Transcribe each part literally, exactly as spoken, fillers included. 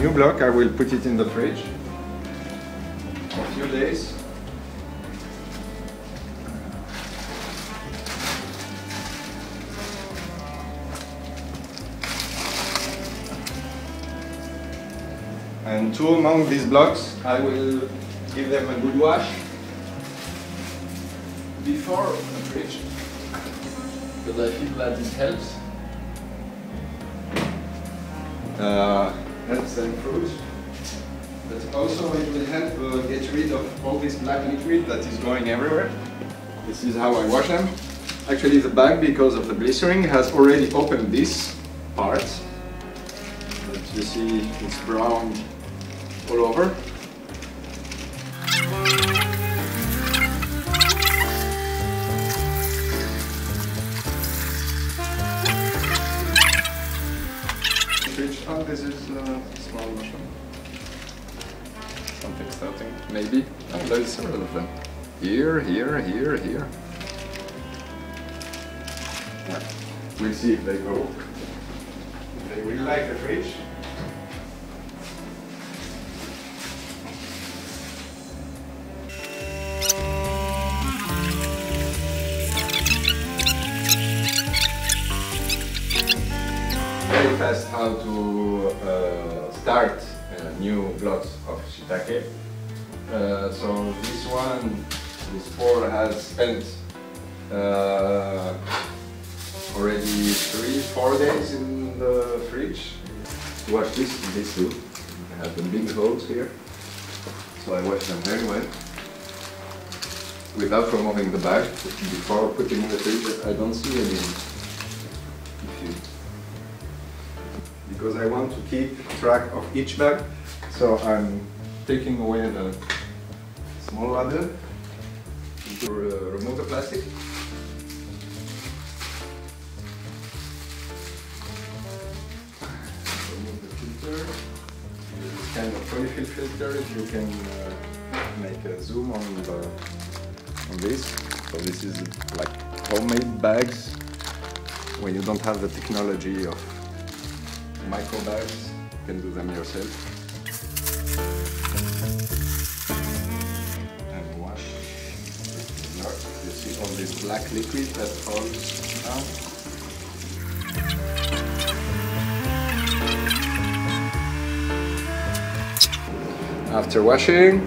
new block. I will put it in the fridge for a few days. And two among these blocks, I will give them a good wash before the fridge, because I feel that this helps. Uh, helps them fruit, but also it will help uh, get rid of all this black liquid that is going everywhere. This is how I wash them. Actually the bag, because of the glycerin, has already opened this part. But you see it's brown all over. Oh, this is a uh, small mushroom. Something starting, maybe. Oh, there is several of them. Here, here, here, here. Yeah. We'll see if they go. They will like the fridge. Test how to uh, start uh, new blocks of shiitake. Uh, so this one, this four, has spent uh, already three, four days in the fridge. Wash this, this too. I have the big holes here, so I wash them very well without removing the bag before putting in the fridge. I don't see any. Because I want to keep track of each bag, so I'm taking away the small ladder to remove the plastic. Remove the filter. This kind of polyfill filter. You can uh, make a zoom on the on this. So this is like homemade bags when you don't have the technology of micro bags, you can do them yourself. And wash. You see all this black liquid that falls down. After washing,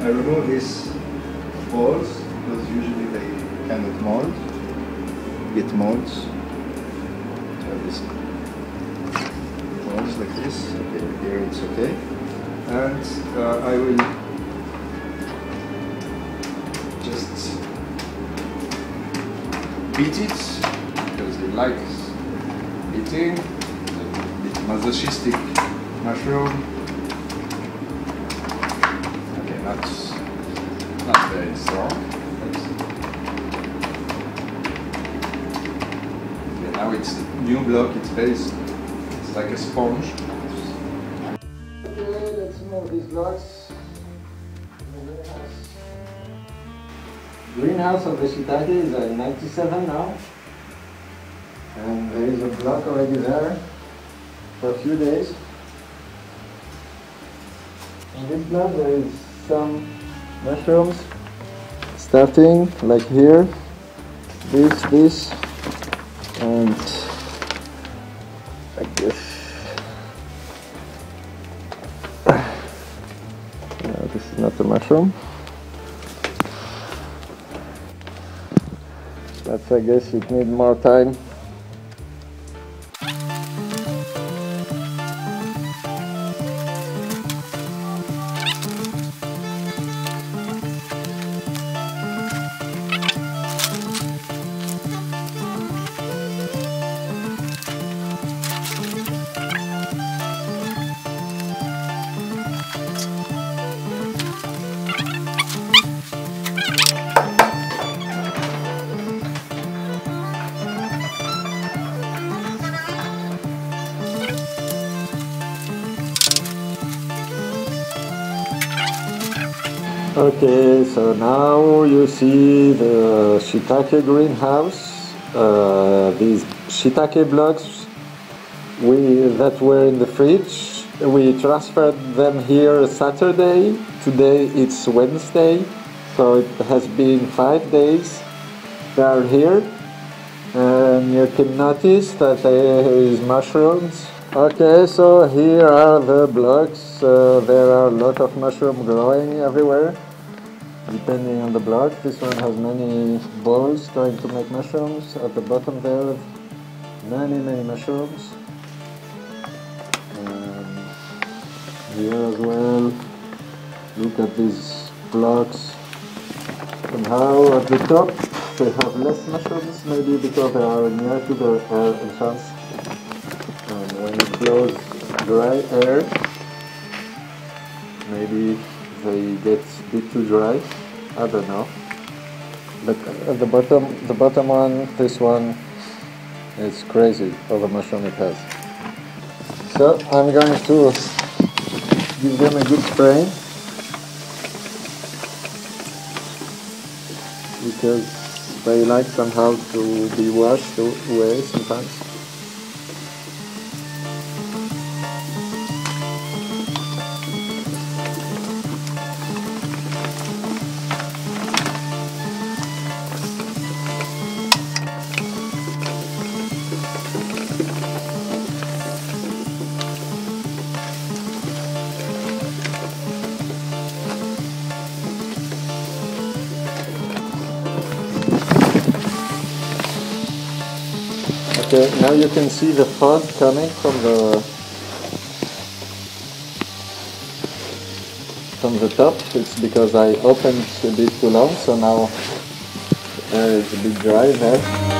I remove these balls because usually they cannot mold, get molds. This ones like this. Okay, here it's okay, and uh, I will just beat it because they like beating. A bit masochistic mushroom. Okay, that's not very strong. Now it's a new block, it's based, it's like a sponge. Okay, let's move these blocks. The greenhouse of the shiitake is at ninety-seven now. And there is a block already there for a few days. In this block there is some mushrooms starting, like here, this, this. And like this. No, this is not a mushroom. That's, I guess, it needs more time. Okay, so now you see the shiitake greenhouse. Uh, these shiitake blocks we that were in the fridge. We transferred them here Saturday. Today it's Wednesday, so it has been five days they are here. And you can notice that there is mushrooms. Okay, so here are the blocks. Uh, there are a lot of mushroom growing everywhere, depending on the block. This one has many balls going to make mushrooms. At the bottom there, many, many mushrooms. Um, here as well, look at these blocks. Somehow at the top they have less mushrooms, maybe because they are near to the air entrance. And when it blows dry air, maybe they get a bit too dry, I don't know. But at the bottom, the bottom one, this one, it's crazy all the mushroom it has. So I'm going to give them a good spray, because they like somehow to be washed away sometimes. Okay, now you can see the fog coming from the from the top. It's because I opened a bit too long, so now uh, it's a bit dry there.